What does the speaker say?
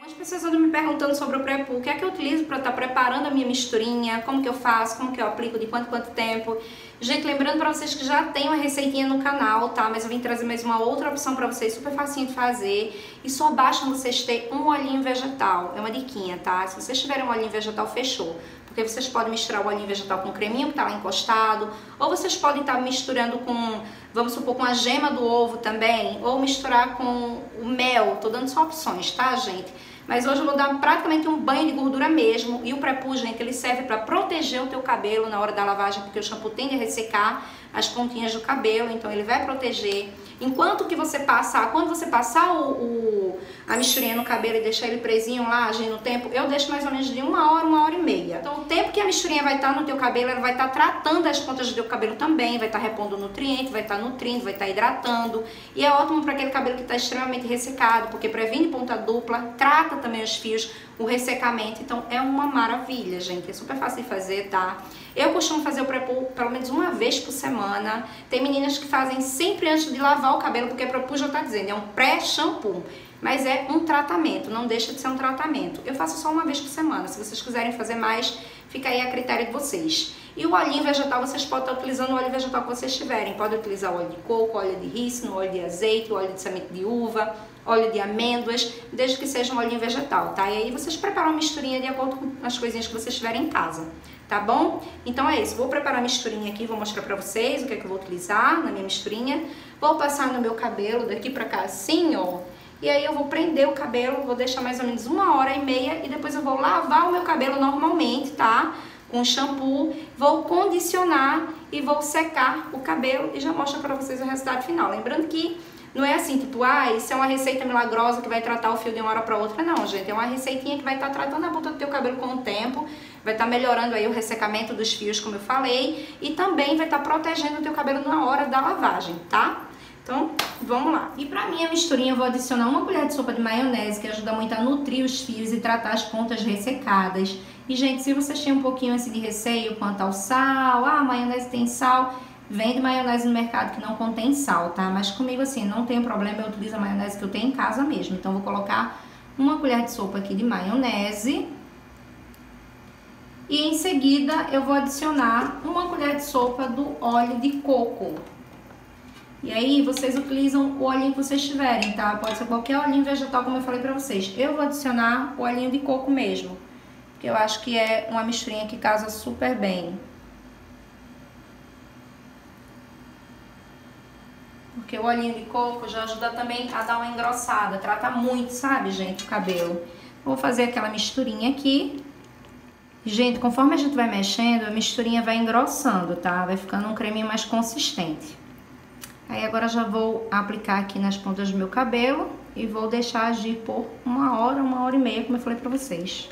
Algumas pessoas andam me perguntando sobre o pré-pool, o que é que eu utilizo para estar preparando a minha misturinha, como que eu faço, como que eu aplico, de quanto tempo. Gente, lembrando para vocês que já tem uma receitinha no canal, tá? Mas eu vim trazer mais uma outra opção para vocês, super facinho de fazer. E só basta vocês terem um olhinho vegetal, é uma diquinha, tá? Se vocês tiverem um olhinho vegetal, fechou. Porque vocês podem misturar o olhinho vegetal com o creminho que tá lá encostado, ou vocês podem estar misturando com, vamos supor, com a gema do ovo também, ou misturar com o mel. Tô dando só opções, tá, gente? Mas hoje eu vou dar praticamente um banho de gordura mesmo. E o pré-pool, gente, ele serve para proteger o teu cabelo na hora da lavagem, porque o shampoo tende a ressecar as pontinhas do cabelo, então ele vai proteger. Enquanto que você passar, quando você passar a misturinha no cabelo e deixar ele presinho lá, agindo o tempo, eu deixo mais ou menos de uma hora e meia. Então o tempo que a misturinha vai estar no teu cabelo, ela vai estar tratando as pontas do teu cabelo também, vai estar repondo nutriente, vai estar nutrindo, vai estar hidratando. E é ótimo para aquele cabelo que está extremamente ressecado, porque previne ponta dupla, trata também os fios, o ressecamento. Então é uma maravilha, gente, é super fácil de fazer, tá? Eu costumo fazer o pré-pool pelo menos uma vez por semana. Tem meninas que fazem sempre antes de lavar o cabelo, porque o pré-pool já tá dizendo, é um pré-shampoo. Mas é um tratamento, não deixa de ser um tratamento. Eu faço só uma vez por semana. Se vocês quiserem fazer mais, fica aí a critério de vocês. E o olhinho vegetal, vocês podem estar utilizando o óleo vegetal que vocês tiverem. Podem utilizar óleo de coco, óleo de rícino, óleo de azeite, óleo de semente de uva, óleo de amêndoas, desde que seja um olhinho vegetal, tá? E aí vocês preparam a misturinha de acordo com as coisinhas que vocês tiverem em casa, tá bom? Então é isso, vou preparar a misturinha aqui, vou mostrar pra vocês o que é que eu vou utilizar na minha misturinha. Vou passar no meu cabelo daqui pra cá assim, ó. E aí eu vou prender o cabelo, vou deixar mais ou menos uma hora e meia e depois eu vou lavar o meu cabelo normalmente, tá? Com shampoo, vou condicionar e vou secar o cabelo e já mostro pra vocês o resultado final. Lembrando que não é assim, tipo, ah, isso é uma receita milagrosa que vai tratar o fio de uma hora pra outra. Não, gente, é uma receitinha que vai estar tratando a ponta do teu cabelo com o tempo, vai estar melhorando aí o ressecamento dos fios, como eu falei, e também vai estar protegendo o teu cabelo na hora da lavagem, tá? Então, vamos lá. E pra minha misturinha eu vou adicionar uma colher de sopa de maionese, que ajuda muito a nutrir os fios e tratar as pontas ressecadas. E, gente, se vocês têm um pouquinho assim de receio quanto ao sal, ah, a maionese tem sal, vende maionese no mercado que não contém sal, tá? Mas comigo, assim, não tem problema, eu utilizo a maionese que eu tenho em casa mesmo. Então, vou colocar uma colher de sopa aqui de maionese. E, em seguida, eu vou adicionar uma colher de sopa do óleo de coco. E aí, vocês utilizam o olhinho que vocês tiverem, tá? Pode ser qualquer olhinho vegetal, como eu falei pra vocês. Eu vou adicionar o olhinho de coco mesmo, porque eu acho que é uma misturinha que casa super bem. Porque o olhinho de coco já ajuda também a dar uma engrossada, trata muito, sabe, gente, o cabelo. Vou fazer aquela misturinha aqui. Gente, conforme a gente vai mexendo, a misturinha vai engrossando, tá? Vai ficando um creminho mais consistente. Aí agora já vou aplicar aqui nas pontas do meu cabelo e vou deixar agir por uma hora e meia, como eu falei pra vocês.